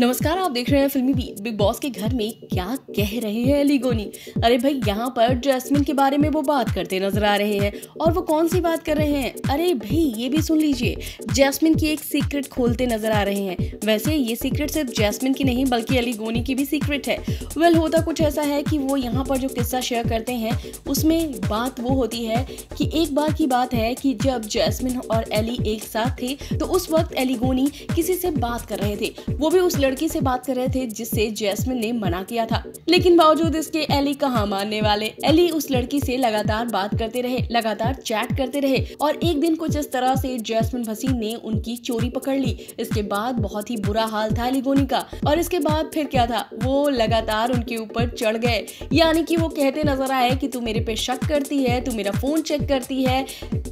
नमस्कार, आप देख रहे हैं फिल्मी बीट। बिग बॉस के घर में क्या कह रहे हैं अली गोनी। अरे भाई, यहाँ पर जैस्मिन के बारे में वो बात करते नजर आ रहे हैं। और वो कौन सी बात कर रहे हैं? अरे भाई, ये भी सुन लीजिए, जैस्मिन की एक सीक्रेट खोलते नजर आ रहे हैं। वैसे ये सीक्रेट सिर्फ जैस्मिन की नहीं बल्कि अली गोनी की भी सीक्रेट है। वेल, होता कुछ ऐसा है कि वो यहाँ पर जो किस्सा शेयर करते हैं उसमें बात वो होती है कि एक बार की बात है कि जब जैस्मिन और एली एक साथ थे तो उस वक्त अली गोनी किसी से बात कर रहे थे। वो भी उस लड़की से बात कर रहे थे जिससे जैस्मिन ने मना किया था, लेकिन बावजूद इसके एली कहाँ मानने वाले। एली उस लड़की से लगातार बात करते रहे, लगातार चैट करते रहे और एक दिन कुछ इस तरह से जैस्मिन भसीन ने उनकी चोरी पकड़ ली। इसके बाद बहुत ही बुरा हाल था एली गोनी का। और इसके बाद फिर क्या था, वो लगातार उनके ऊपर चढ़ गए। यानी कि वो कहते नजर आए कि तू मेरे पे शक करती है, तू मेरा फोन चेक करती है,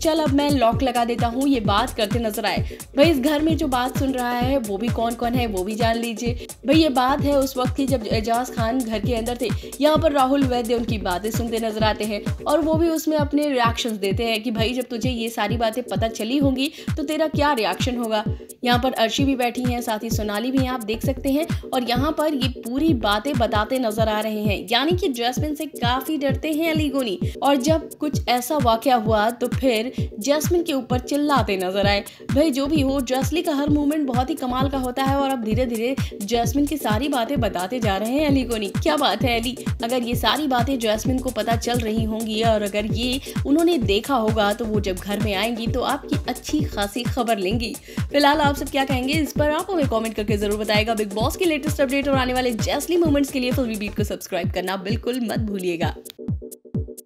चल अब मैं लॉक लगा देता हूँ, ये बात करते नजर आए। भाई, इस घर में जो बात सुन रहा है वो भी कौन कौन है वो भी जान लीजिए। भाई, ये बात है उस वक्त की जब एजाज खान घर के अंदर थे। यहाँ पर राहुल वैद्य उनकी बातें सुनते नजर आते हैं और वो भी उसमें अपने रिएक्शंस देते हैं कि भाई जब तुझे ये सारी बातें पता चली होंगी तो तेरा क्या रिएक्शन होगा। यहाँ पर अर्शी भी बैठी हैं, साथ ही सोनाली भी आप देख सकते हैं और यहाँ पर ये पूरी बातें बताते नजर आ रहे हैं। यानी कि जैस्मिन से काफी डरते हैं अली गोनी और जब कुछ ऐसा वाकया हुआ तो फिर जैस्मिन के ऊपर चिल्लाते नजर आए। भाई, जो भी हो, जैस्ली का हर मूवमेंट बहुत ही कमाल का होता है और अब धीरे धीरे जैस्मिन की सारी बातें बताते जा रहे हैं अली गोनी। क्या बात है अली, अगर ये सारी बातें जैस्मिन को पता चल रही होंगी और अगर ये उन्होंने देखा होगा तो वो जब घर में आएंगी तो आपकी अच्छी खासी खबर लेंगी। फिलहाल आप सब क्या कहेंगे इस पर आप हमें कमेंट करके जरूर बताएगा। बिग बॉस के लेटेस्ट अपडेट और आने वाले जैस्ली मोमेंट्स के लिए फिल्मी बीट को सब्सक्राइब करना बिल्कुल मत भूलिएगा।